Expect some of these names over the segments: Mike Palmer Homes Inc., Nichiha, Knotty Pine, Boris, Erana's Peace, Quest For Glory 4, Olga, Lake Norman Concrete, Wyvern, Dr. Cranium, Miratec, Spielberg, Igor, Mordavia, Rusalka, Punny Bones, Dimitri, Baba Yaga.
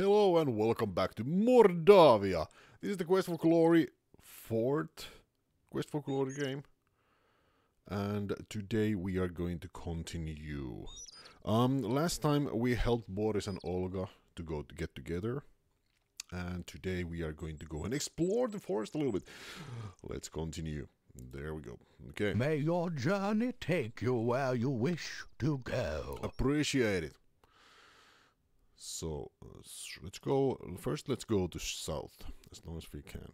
Hello and welcome back to Mordavia. This is the Quest for Glory 4th Quest for Glory game. And today we are going to continue. Last time we helped Boris and Olga to go to get together. And today we are going to go and explore the forest a little bit. Let's continue. There we go. Okay. May your journey take you where you wish to go. Appreciate it. So, let's go, first let's go to south, as long as we can.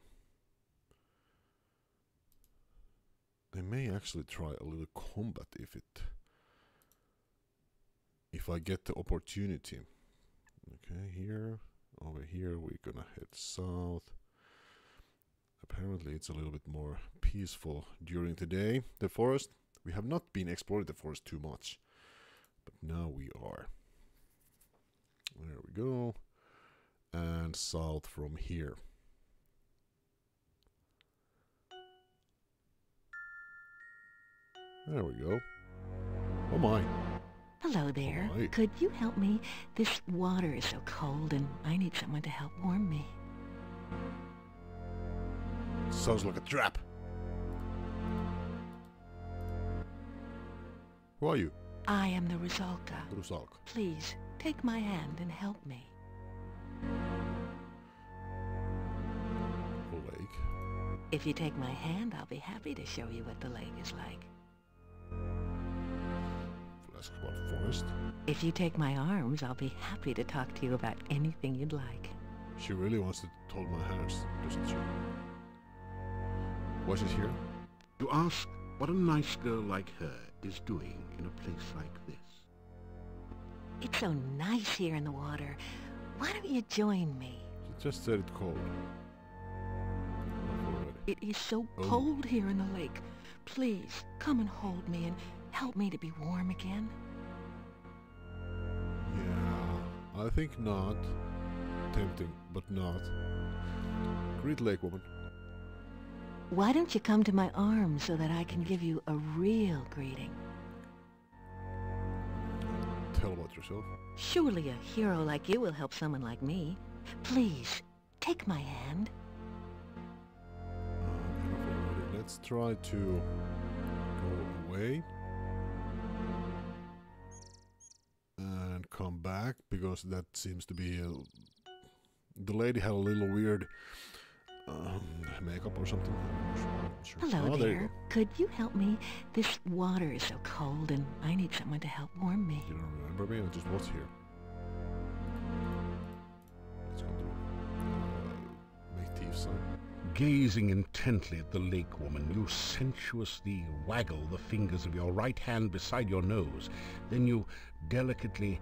I may actually try a little combat if I get the opportunity. Okay, here, over here we're gonna head south. Apparently it's a little bit more peaceful during the day. The forest, we have not been exploring the forest too much, but now we are. There we go, and south from here. There we go. Oh my. Hello there. Oh my. Could you help me? This water is so cold and I need someone to help warm me. Sounds like a trap. Who are you? I am the Rusalka. Rusalka. Please. Take my hand and help me. The lake. If you take my hand, I'll be happy to show you what the lake is like. Ask about forest. If you take my arms, I'll be happy to talk to you about anything you'd like. She really wants to hold my hands, doesn't she? What is here? You ask what a nice girl like her is doing in a place like this. It's so nice here in the water. Why don't you join me? She just said it's cold. It is so cold here in the lake. Please, come and hold me and help me to be warm again. Yeah, I think not. Tempting, but not. Great lake woman. Why don't you come to my arms so that I can give you a real greeting? Tell about yourself. Surely a hero like you will help someone like me. Please, take my hand. Let's try to go away. And come back, because that seems to be... The lady had a little weird makeup or something. Sure. Hello there. Could you help me? This water is so cold and I need someone to help warm me. You don't remember me? I just was here. Let's go to make thieves sign. Gazing intently at the lake woman, you sensuously waggle the fingers of your right hand beside your nose. Then you delicately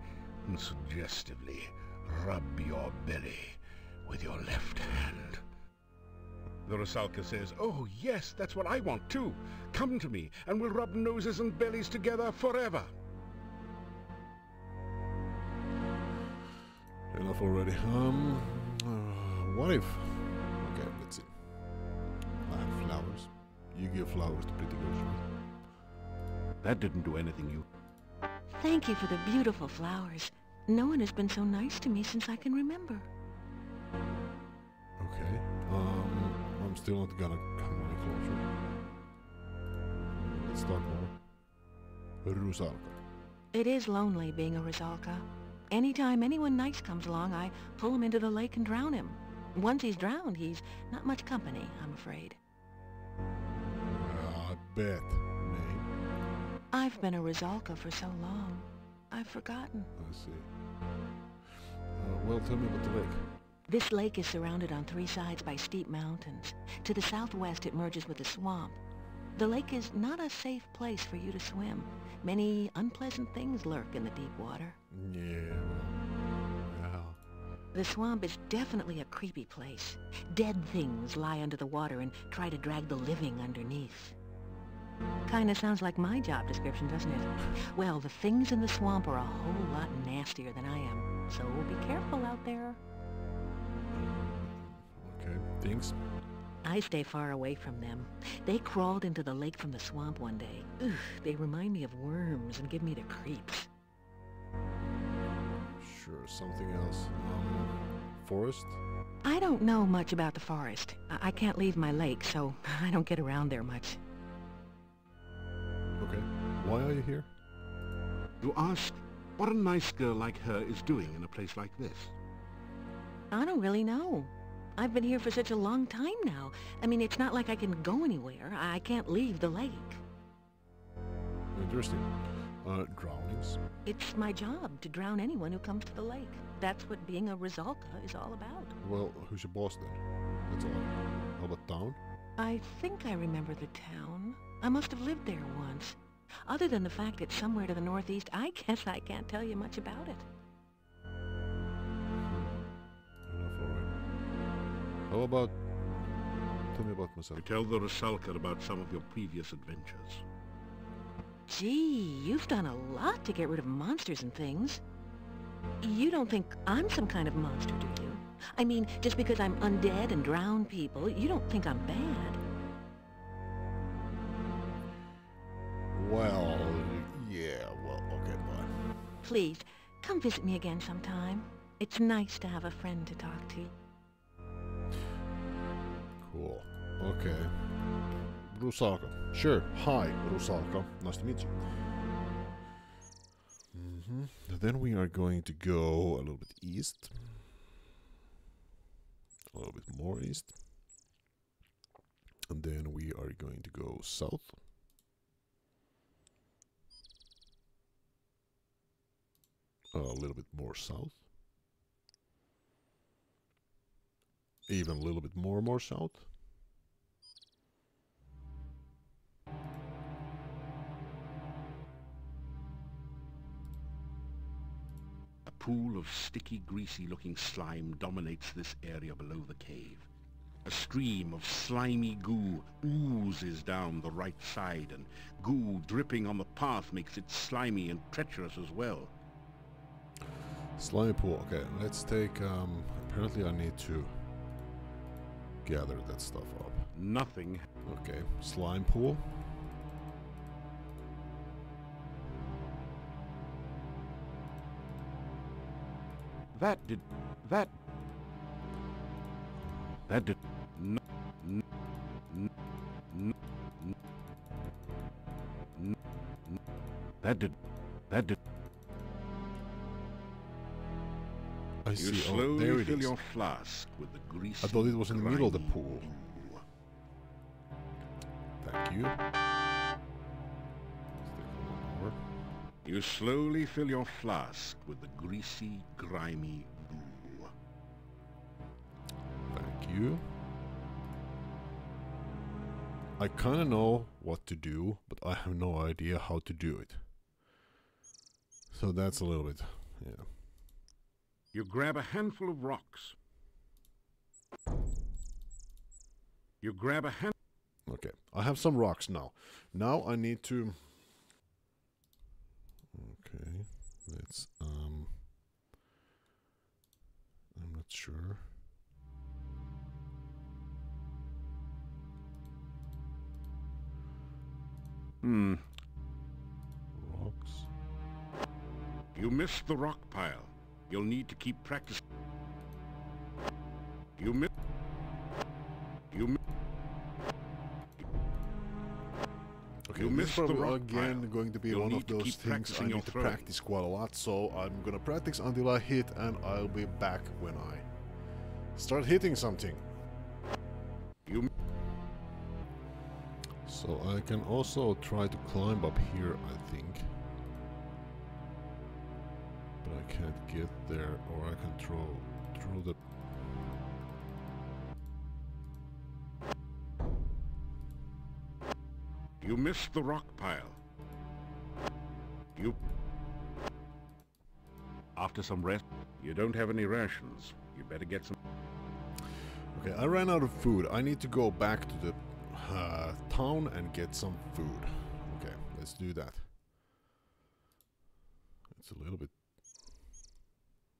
and suggestively rub your belly with your left hand. The Rusalka says, "Oh, yes, that's what I want, too. Come to me, and we'll rub noses and bellies together forever." Enough already. What if... Okay, let's see. I have flowers. You give flowers to pretty girls. That didn't do anything, you... Thank you for the beautiful flowers. No one has been so nice to me since I can remember. Okay. I'm still not gonna come any closer. Let's talk more. Rusalka. It is lonely being a Rusalka. Anytime anyone nice comes along, I pull him into the lake and drown him. Once he's drowned, he's not much company, I'm afraid. I bet, mate. I've been a Rusalka for so long. I've forgotten. I see. Well, tell me about the lake. This lake is surrounded on three sides by steep mountains. To the southwest, it merges with a swamp. The lake is not a safe place for you to swim. Many unpleasant things lurk in the deep water. Yeah. Wow. The swamp is definitely a creepy place. Dead things lie under the water and try to drag the living underneath. Kinda sounds like my job description, doesn't it? Well, the things in the swamp are a whole lot nastier than I am, so be careful out there. Things. I stay far away from them. They crawled into the lake from the swamp one day. Ugh, they remind me of worms and give me the creeps. Sure, something else. forest? I don't know much about the forest. I can't leave my lake, so I don't get around there much. Okay. Why are you here? You ask what a nice girl like her is doing in a place like this. I don't really know. I've been here for such a long time now. I mean, it's not like I can go anywhere. I can't leave the lake. Interesting. Drownings? It's my job to drown anyone who comes to the lake. That's what being a Rusalka is all about. Well, who's your boss then? That's all. How about town? I think I remember the town. I must have lived there once. Other than the fact it's somewhere to the northeast, I guess I can't tell you much about it. How about... tell me about myself. I tell the Rusalka about some of your previous adventures. Gee, you've done a lot to get rid of monsters and things. You don't think I'm some kind of monster, do you? I mean, just because I'm undead and drown people, you don't think I'm bad. Well, yeah, well, okay, bye. Please, come visit me again sometime. It's nice to have a friend to talk to. Cool. Okay. Rusalka. Sure. Hi, Rusalka. Nice to meet you. Then we are going to go a little bit east. A little bit more east. And then we are going to go south. A little bit more south. Even a little bit more south. A pool of sticky, greasy-looking slime dominates this area below the cave. A stream of slimy goo oozes down the right side, and goo dripping on the path makes it slimy and treacherous as well. Slimy pool. Okay, let's take... apparently I need to... gather that stuff up. Nothing. Okay, slime pool. That did no. That did. I see. Oh, there it is. I thought it was in the middle of the pool. Thank you. You slowly fill your flask with the greasy, grimy goo. Thank you. I kind of know what to do, but I have no idea how to do it. So that's a little bit, yeah. You grab a handful of rocks. You grab a hand... Okay, I have some rocks now. Now I need to... Okay, let's... I'm not sure. Rocks. You missed the rock pile. You'll need to keep practicing. You missed the rock again pile. Going to be one of those things I need to practice quite a lot, so I'm gonna practice until I hit, and I'll be back when I start hitting something. So I can also try to climb up here, I think. But I can't get there, or I can throw through the... You missed the rock pile. You... After some rest, you don't have any rations. You better get some... Okay, I ran out of food. I need to go back to the town and get some food. Okay, let's do that. It's a little bit...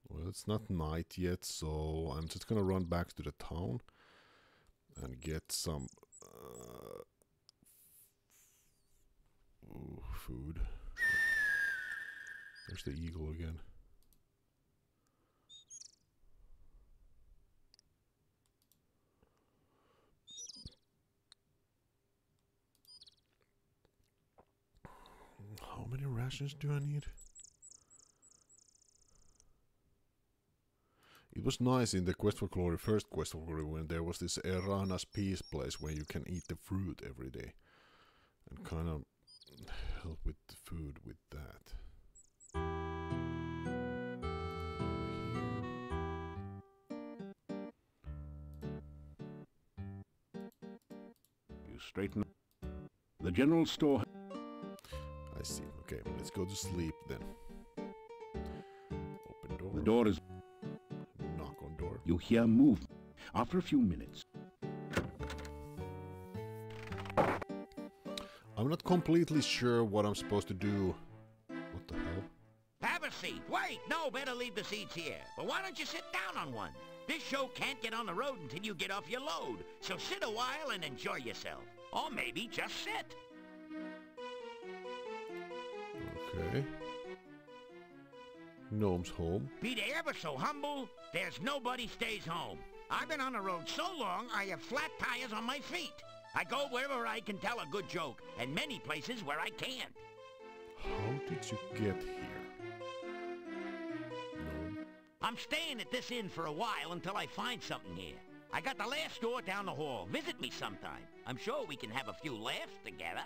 Well, it's not night yet, so I'm just gonna run back to the town and get some food. There's the eagle again. How many rations do I need? It was nice in the Quest for Glory, first Quest for Glory, when there was this Erana's Peace place where you can eat the fruit every day. And kind of help with the food with that. You straighten up. The general store. I see. Okay, let's go to sleep then. Open door. The door is... door. You hear move. After a few minutes. I'm not completely sure what I'm supposed to do. What the hell? Have a seat. Wait, no, better leave the seats here. But why don't you sit down on one? This show can't get on the road until you get off your load. So sit a while and enjoy yourself. Or maybe just sit. Okay. Gnome's home. Be they ever so humble, there's nobody stays home. I've been on the road so long, I have flat tires on my feet. I go wherever I can tell a good joke, and many places where I can't. How did you get here? Gnome. I'm staying at this inn for a while until I find something here. I got the last store down the hall. Visit me sometime. I'm sure we can have a few laughs together.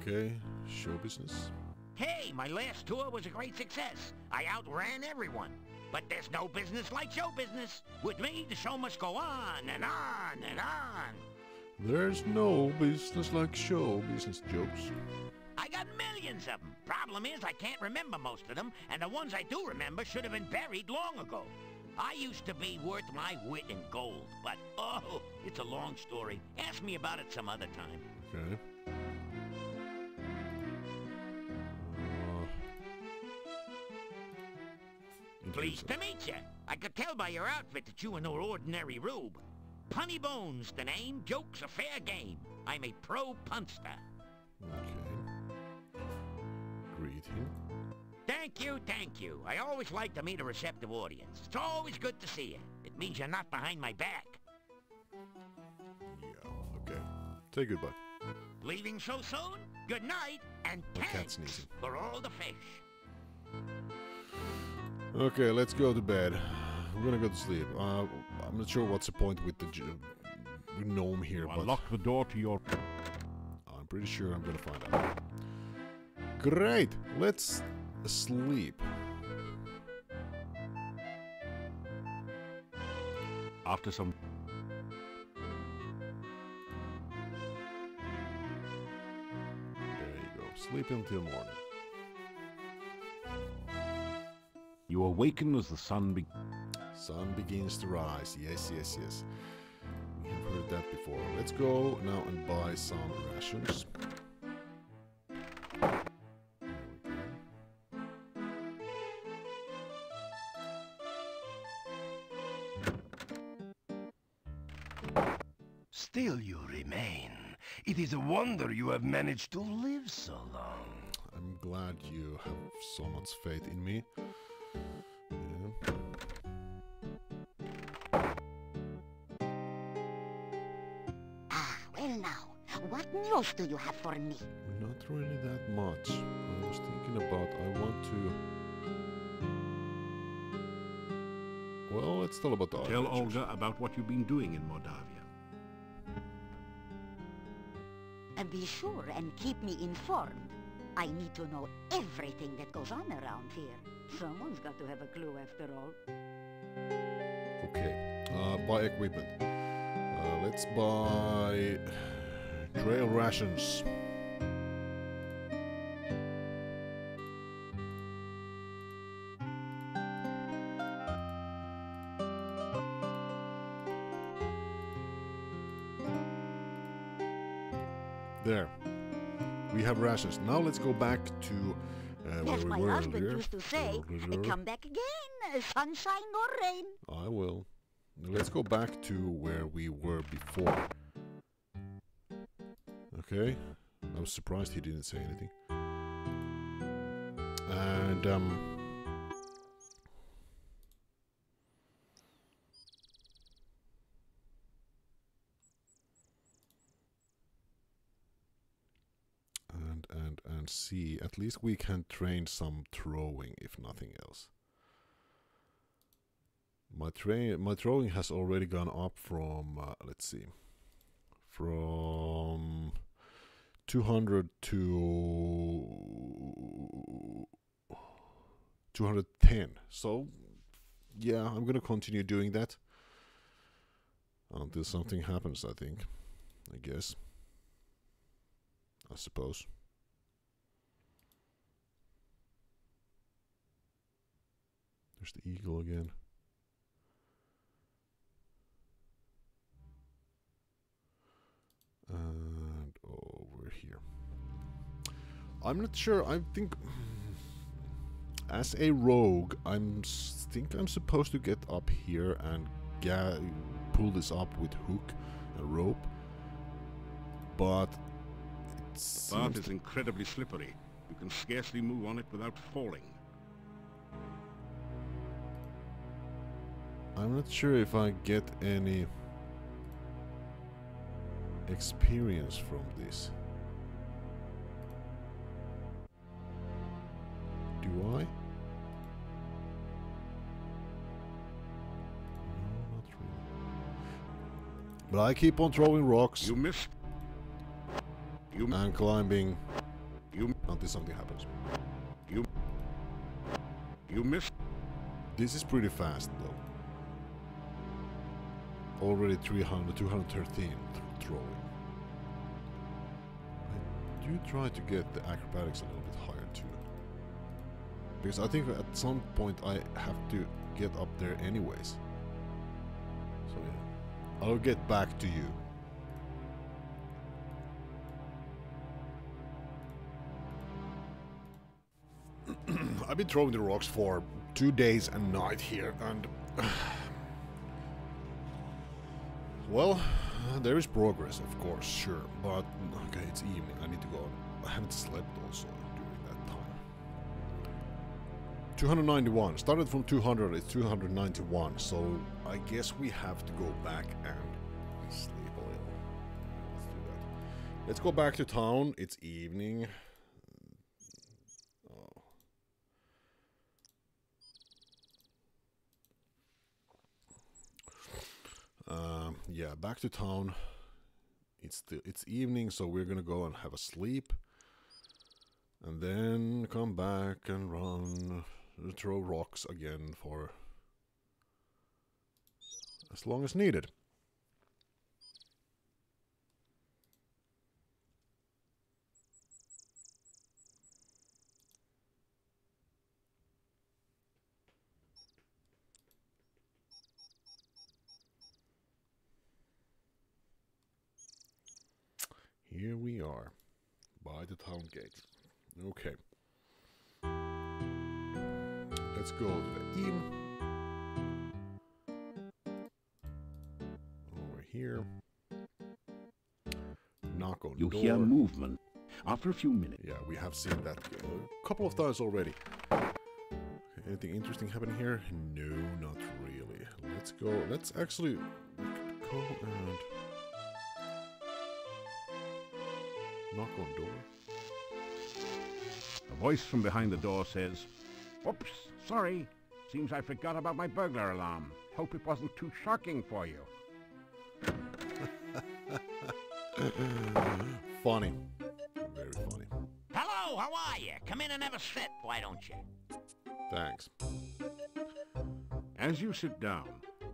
Okay, show business. Hey, my last tour was a great success. I outran everyone. But there's no business like show business. With me, the show must go on and on and on. There's no business like show business jokes. I got millions of them. Problem is, I can't remember most of them, and the ones I do remember should have been buried long ago. I used to be worth my wit in gold, but oh, it's a long story. Ask me about it some other time. Okay. Pleased to meet you. I could tell by your outfit that you were no ordinary rube. Punny Bones, the name. Joke's a fair game. I'm a pro punster. Okay. Greet him. Thank you, thank you. I always like to meet a receptive audience. It's always good to see you. It means you're not behind my back. Yeah, okay. Say goodbye. Leaving so soon? Good night, and thanks for all the fish. Okay, let's go to bed. We're gonna go to sleep. I'm not sure what's the point with the gnome here, but... Lock the door to your... I'm pretty sure I'm gonna find out. Great! Let's sleep. After some... There you go. Sleep until morning. You awaken as the sun begins to rise. Yes, yes, yes. We have heard that before. Let's go now and buy some rations. Still you remain. It is a wonder you have managed to live so long. I'm glad you have so much faith in me. What do you have for me? Not really that much. I was thinking about I want to... Well, let's tell about our adventures. Tell Olga about what you've been doing in Mordavia. Be sure and keep me informed. I need to know everything that goes on around here. Someone's got to have a clue after all. Okay, buy equipment. Let's buy... trail rations. There. We have rations. Now let's go back to where we were earlier. As my husband used to say, come back again, sunshine or rain. I will. Let's go back to where we were before. Okay, I was surprised he didn't say anything. And, and see. At least we can train some throwing, if nothing else. My throwing has already gone up from, let's see, from 200 to 210. So, yeah, I'm going to continue doing that until something happens, I think, I guess, I suppose. There's the eagle again. And over here. I'm not sure, I think... As a rogue, I think I'm supposed to get up here and pull this up with hook and rope, but the path is incredibly slippery. You can scarcely move on it without falling. I'm not sure if I get any experience from this. Do I? But I keep on throwing rocks. You missed. And climbing. Until something happens. You missed. This is pretty fast, though. Already 213 throwing. I do try to get the acrobatics a little bit higher too, because I think at some point I have to get up there anyways. So yeah. I'll get back to you. I've been throwing the rocks for 2 days and night here, and... well, there is progress, of course, sure, but... Okay, it's evening, I need to go. I haven't slept also during that time. 291. Started from 200, it's 291, so... I guess we have to go back and sleep a little. Let's do that. Let's go back to town. It's evening. Oh. Yeah, back to town. It's evening, so we're gonna go and have a sleep, and then come back and run, throw rocks again for. As long as needed. Here we are, by the town gate. Okay. Let's go to the inn. Here. Knock on the door. You hear movement. After a few minutes. Yeah, we have seen that a couple of times already. Anything interesting happen here? No, not really. Let's go. Let's actually go and knock on door. A voice from behind the door says, "Oops, sorry. Seems I forgot about my burglar alarm. Hope it wasn't too shocking for you." Funny. Very funny. Hello, how are you? Come in and have a sit, why don't you? Thanks. As you sit down,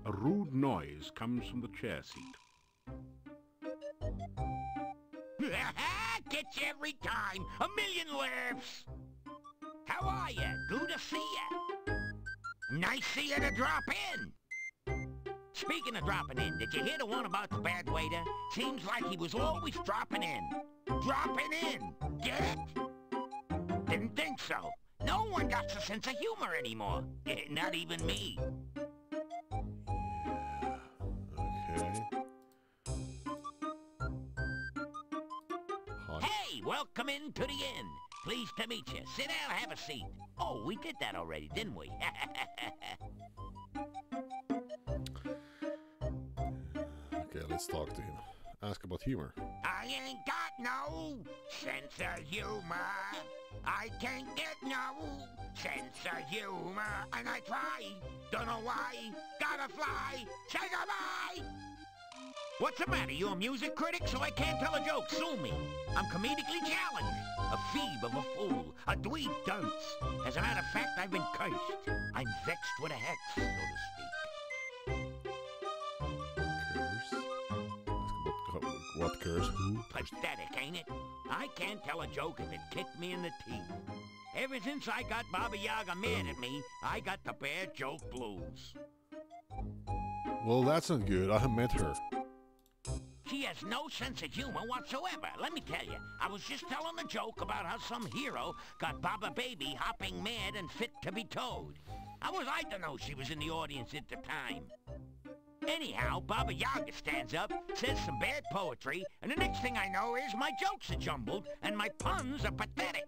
a rude noise comes from the chair seat. Get you every time! A million laughs! How are you? Good to see you. Nice of you to drop in. Speaking of dropping in, did you hear the one about the bad waiter? Seems like he was always dropping in. Dropping in! Get it? Didn't think so. No one got the sense of humor anymore. Not even me. Okay. Hi. Hey, welcome into the inn. Pleased to meet you. Sit down, have a seat. Oh, we did that already, didn't we? Let's talk to him. ask about humor. I ain't got no sense of humor. I can't get no sense of humor. And I try, don't know why, gotta fly, say goodbye. What's the matter? You're a music critic, so I can't tell a joke. Sue me. I'm comedically challenged. A feeb of a fool. A dweeb dunce. As a matter of fact, I've been cursed. I'm vexed with a hex, so to speak. Curse? What curse? Who? Pathetic, ain't it? I can't tell a joke if it kicked me in the teeth. Ever since I got Baba Yaga mad at me, I got the bad joke blues. Well, that's not good. I met her. She has no sense of humor whatsoever. Let me tell you, I was just telling a joke about how some hero got Baba Baby hopping mad and fit to be towed. How was I to know she was in the audience at the time? Anyhow, Baba Yaga stands up, says some bad poetry, and the next thing I know is my jokes are jumbled and my puns are pathetic.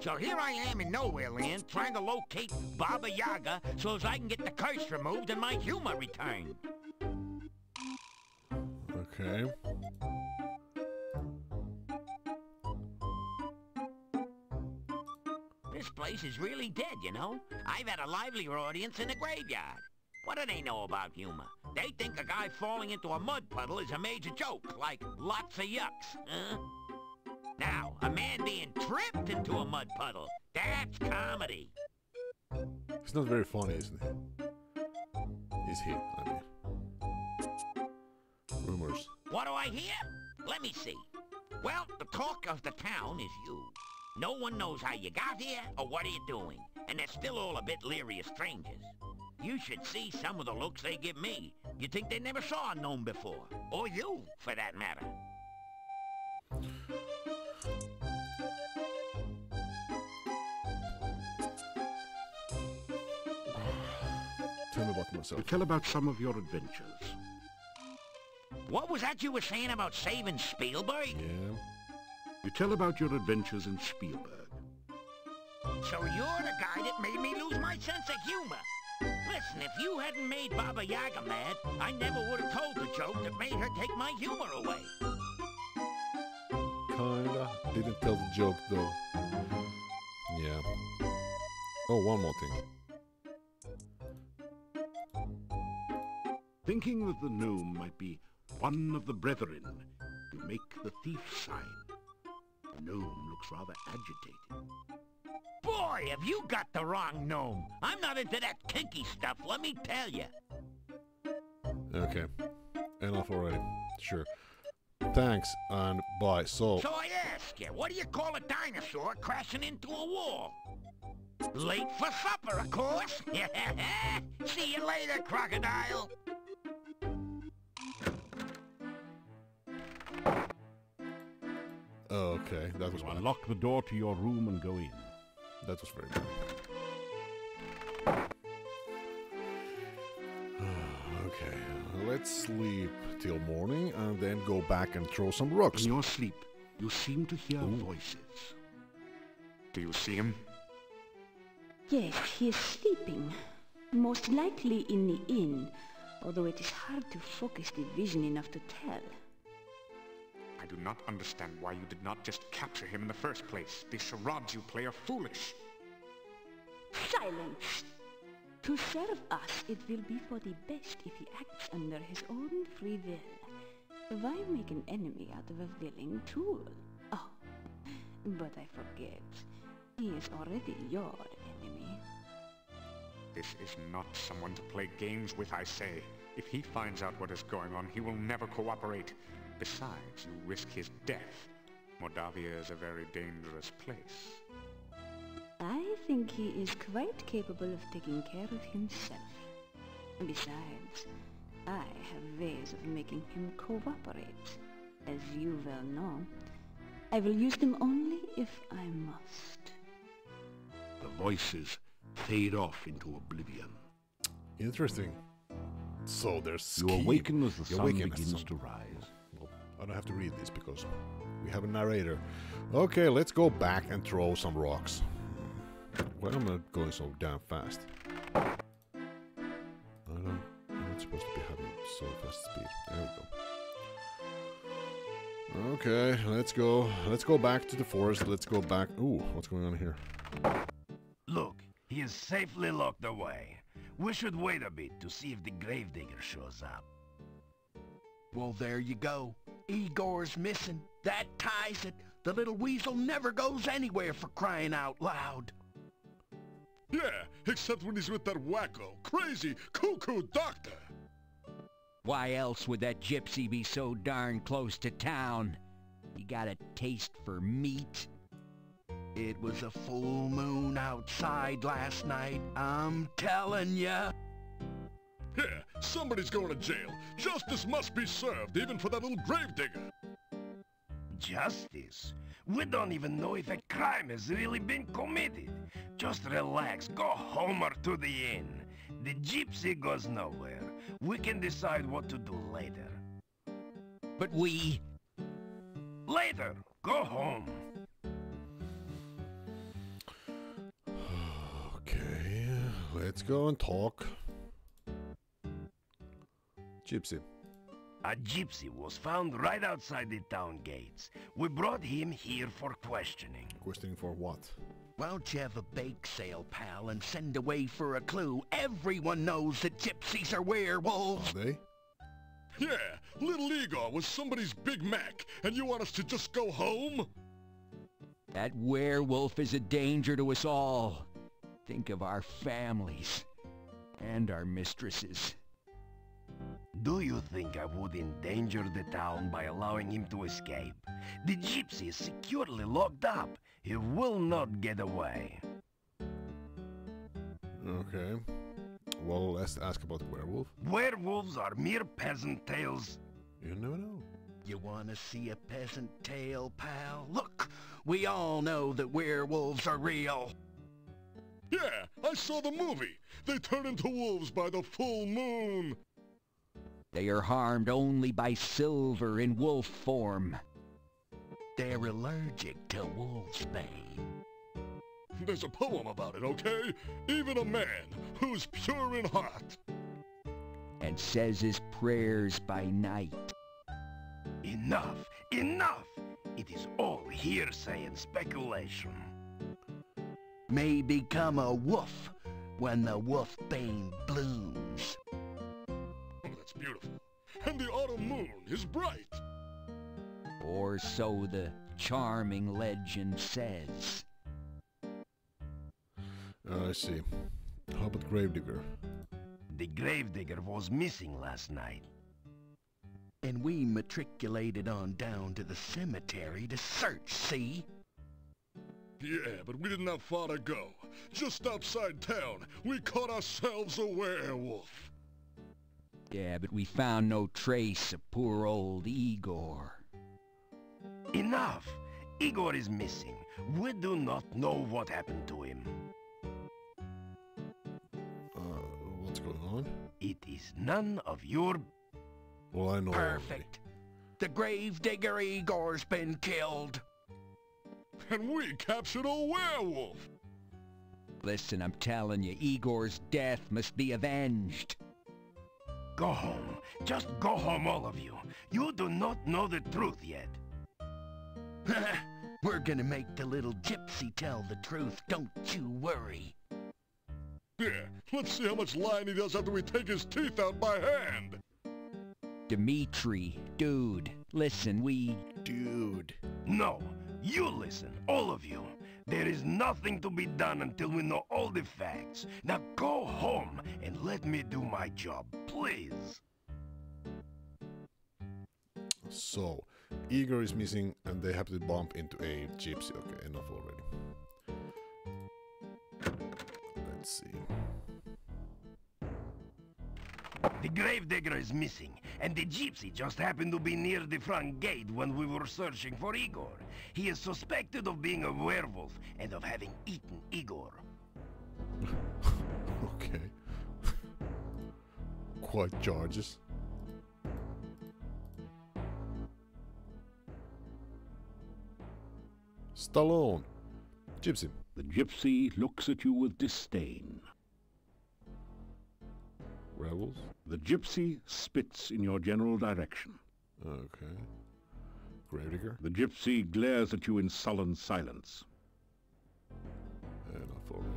So here I am in nowhere land trying to locate Baba Yaga so as I can get the curse removed and my humor returned. Okay. This place is really dead, you know? I've had a livelier audience in the graveyard. What do they know about humor? They think a guy falling into a mud puddle is a major joke, like lots of yucks, huh? Now, a man being tripped into a mud puddle, that's comedy. It's not very funny, isn't it? Is he? I mean. Rumors. What do I hear? Let me see. Well, the talk of the town is you. No one knows how you got here or what are you doing. And they're still all a bit leery of strangers. You should see some of the looks they give me. You'd think they never saw a gnome before. Or you, for that matter. Tell me about myself. Tell about some of your adventures. What was that you were saying about saving Spielberg? Yeah. You tell about your adventures in Spielberg. So you're the guy that made me lose my sense of humor. Listen, if you hadn't made Baba Yaga mad, I never would have told the joke that made her take my humor away. Kinda didn't tell the joke, though. Yeah. Oh, one more thing. Thinking that the gnome might be one of the brethren, you make the thief sign. The gnome looks rather agitated. Boy, have you got the wrong gnome. I'm not into that kinky stuff, let me tell you. Okay, enough already. Sure. Thanks and bye. So I ask you, what do you call a dinosaur crashing into a wall? Late for supper, of course. See you later, crocodile. Oh, okay, that was bad. Unlock the door to your room and go in. That was very bad. Okay, let's sleep till morning and then go back and throw some rocks. In your sleep, you seem to hear voices. Do you see him? Yes, he is sleeping. Most likely in the inn, although it is hard to focus the vision enough to tell. I do not understand why you did not just capture him in the first place. The charades you play are foolish. Silence! To serve us, it will be for the best if he acts under his own free will. Why make an enemy out of a willing tool? Oh, but I forget. He is already your enemy. This is not someone to play games with, I say. If he finds out what is going on, he will never cooperate. Besides, you risk his death. Mordavia is a very dangerous place. I think he is quite capable of taking care of himself. Besides, I have ways of making him cooperate, as you well know. I will use them only if I must. The voices fade off into oblivion. Interesting. So there's you awaken as the sun begins to rise. I don't have to read this because we have a narrator. Okay, let's go back and throw some rocks. Why am I going so damn fast? I'm not supposed to be having so fast speed. There we go. Okay, let's go. Let's go back to the forest. Let's go back. Ooh, what's going on here? Look, he is safely locked away. We should wait a bit to see if the gravedigger shows up. Well, there you go. Igor's missing. That ties it. The little weasel never goes anywhere for crying out loud. Yeah, except when he's with that wacko, crazy, cuckoo doctor. Why else would that gypsy be so darn close to town? He got a taste for meat. It was a full moon outside last night, I'm telling ya. Yeah, somebody's going to jail. Justice must be served, even for that little gravedigger. Justice? We don't even know if a crime has really been committed. Just relax, go home or to the inn. The gypsy goes nowhere. We can decide what to do later. But we... Later, go home. Okay, let's go and talk. Gypsy. A gypsy was found right outside the town gates. We brought him here for questioning. Questioning for what? Why don't you have a bake sale, pal, and send away for a clue? Everyone knows that gypsies are werewolves. Are they? Yeah, little Igor was somebody's Big Mac, and you want us to just go home? That werewolf is a danger to us all. Think of our families and our mistresses. Do you think I would endanger the town by allowing him to escape? The gypsy is securely locked up. He will not get away. Okay. Well, let's ask about the werewolf. Werewolves are mere peasant tales. You never know. You wanna see a peasant tale, pal? Look, we all know that werewolves are real. Yeah, I saw the movie. They turn into wolves by the full moon. They are harmed only by silver in wolf form. They're allergic to wolf's bane. There's a poem about it, okay? Even a man who's pure in heart. And says his prayers by night. Enough! Enough! It is all hearsay and speculation. May become a wolf when the wolf bane blooms. Beautiful. And the autumn moon is bright. Or so the charming legend says. I see. How about Gravedigger? The Gravedigger was missing last night. And we matriculated on down to the cemetery to search, see? Yeah, but we didn't have far to go. Just outside town, we caught ourselves a werewolf. Yeah, but we found no trace of poor old Igor. Enough! Igor is missing. We do not know what happened to him. What's going on? It is none of your... Well, I know. Perfect. Already. The gravedigger Igor's been killed. And we captured a werewolf! Listen, I'm telling you, Igor's death must be avenged. Go home. Just go home, all of you. You do not know the truth yet. We're gonna make the little gypsy tell the truth, don't you worry. Yeah, let's see how much lying he does after we take his teeth out by hand. Dimitri, dude, listen, we... Dude. No, you listen, all of you. There is nothing to be done until we know all the facts. Now go home and let me do my job, please. So, Igor is missing and they have to bump into a gypsy. Okay, enough already. Let's see. The gravedigger is missing, and the gypsy just happened to be near the front gate when we were searching for Igor. He is suspected of being a werewolf and of having eaten Igor. Okay. Quite charges. Stallone. Gypsy. The gypsy looks at you with disdain. Werewolves? The gypsy spits in your general direction. Okay. Gravedigger? The gypsy glares at you in sullen silence. Enough already.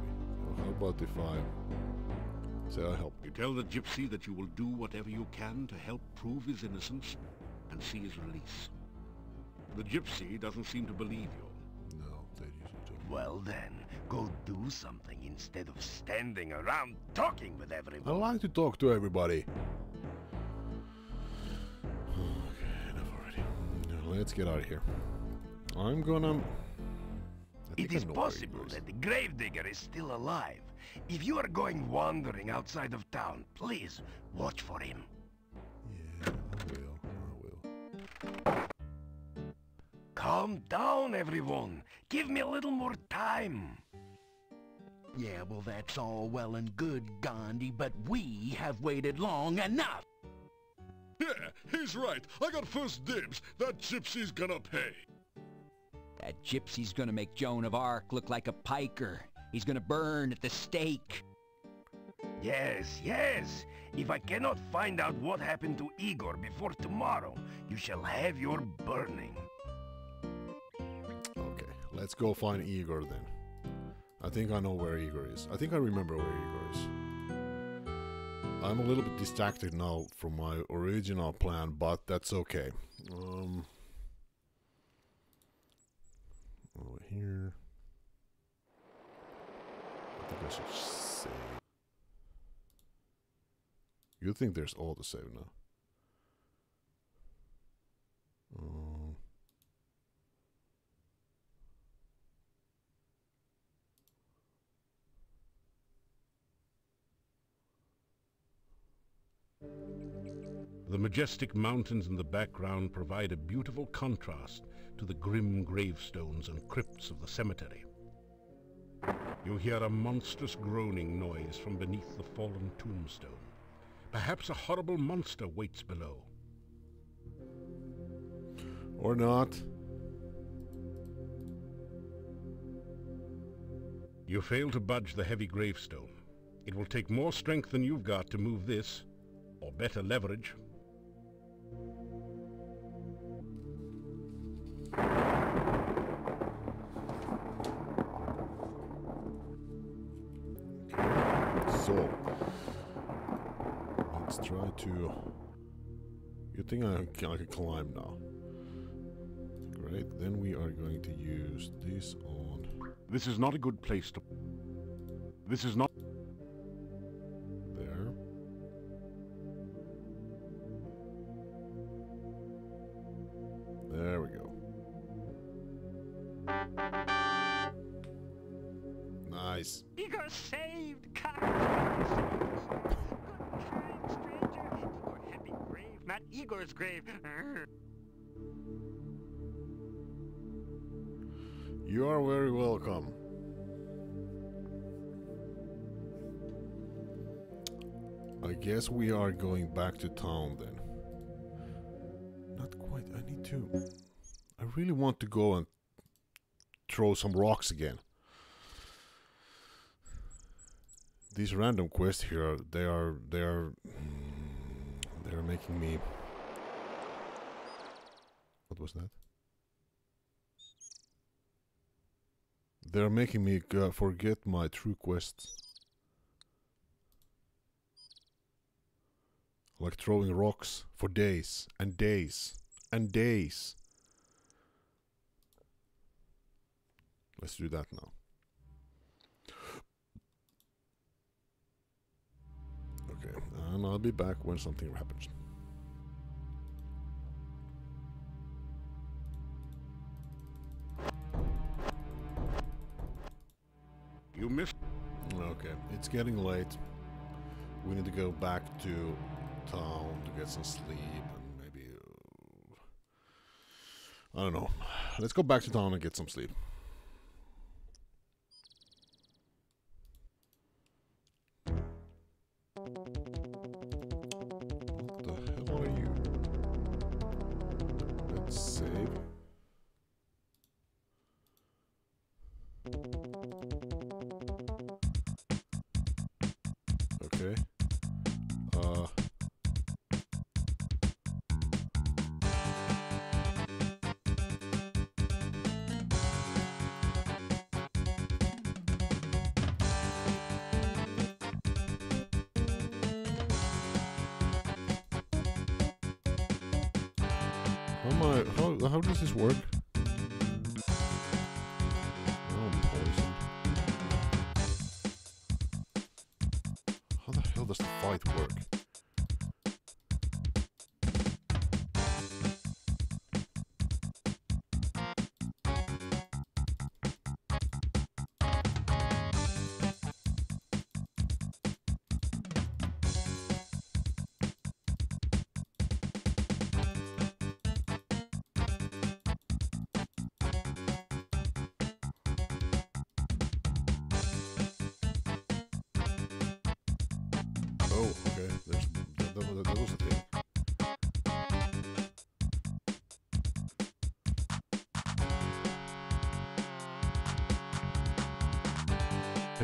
How about if I say I help? You tell the gypsy that you will do whatever you can to help prove his innocence and see his release. The gypsy doesn't seem to believe you. No, they usually don't. Well then, go do something instead of standing around talking with everyone. I like to talk to everybody. Okay, enough already. Now, let's get out of here. I'm gonna... It is possible that the Gravedigger is still alive. If you are going wandering outside of town, please watch for him. Calm down, everyone. Give me a little more time. Yeah, well, that's all well and good, Gandhi, but we have waited long enough. Yeah, he's right. I got first dibs. That gypsy's gonna pay. That gypsy's gonna make Joan of Arc look like a piker. He's gonna burn at the stake. Yes, yes. If I cannot find out what happened to Igor before tomorrow, you shall have your burning. Let's go find Igor then. I think I know where Igor is. I think I remember where Igor is. I'm a little bit distracted now from my original plan, but that's okay. Over here. I think I should save. You think there's all to save now? The majestic mountains in the background provide a beautiful contrast to the grim gravestones and crypts of the cemetery. You hear a monstrous groaning noise from beneath the fallen tombstone. Perhaps a horrible monster waits below. Or not. You fail to budge the heavy gravestone. It will take more strength than you've got to move this, or better leverage. So, let's try to... You think I can climb now? Great, then we are going to use this on... This is not a good place to... This is not... There. There we go. Nice. Igor saved! Not Igor's grave. You are very welcome. I guess we are going back to town then. Not quite. I need to... I really want to go and throw some rocks again. These random quests here, they are making me... What was that? They're making me forget my true quests. Like throwing rocks for days and days and days. Let's do that now. Okay, and I'll be back when something happens. You missed. Okay, it's getting late. We need to go back to town to get some sleep and maybe... I don't know. Let's go back to town and get some sleep. How does this work? Oh, poison. How the hell does the fight work?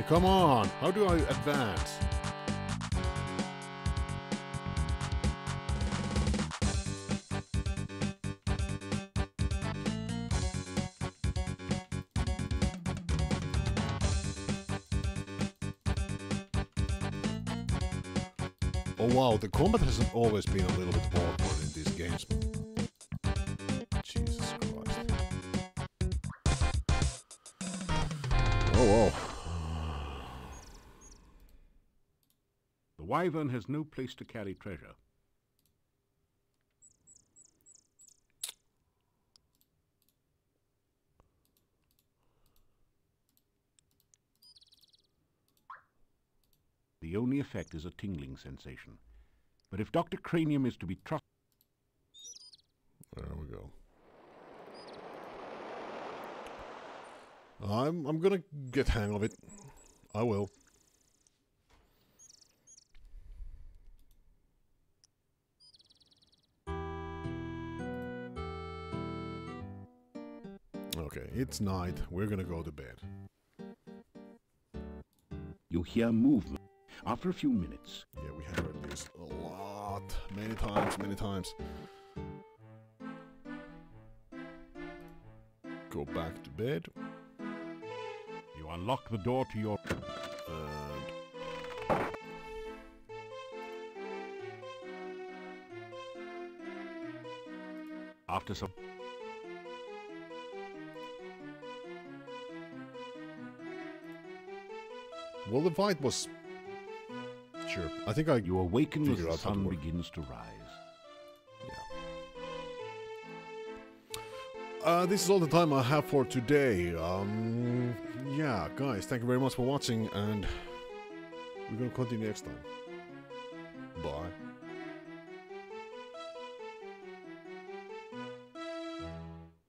Come on! How do I advance? Oh wow, the combat hasn't always been a little bit awkward in these games. Jesus Christ. Oh wow. Wyvern has no place to carry treasure. The only effect is a tingling sensation. But if Dr. Cranium is to be trusted... There we go. I'm gonna get hang of it. I will. Okay, it's night. We're gonna go to bed. You hear movement. After a few minutes. Yeah, we have heard this a lot. Many times, many times. Go back to bed. You unlock the door to your... After some... Well, the fight was... Sure, I think I... You awaken as the sun begins to rise. Yeah. This is all the time I have for today. Yeah, guys, thank you very much for watching, and... We're gonna continue next time.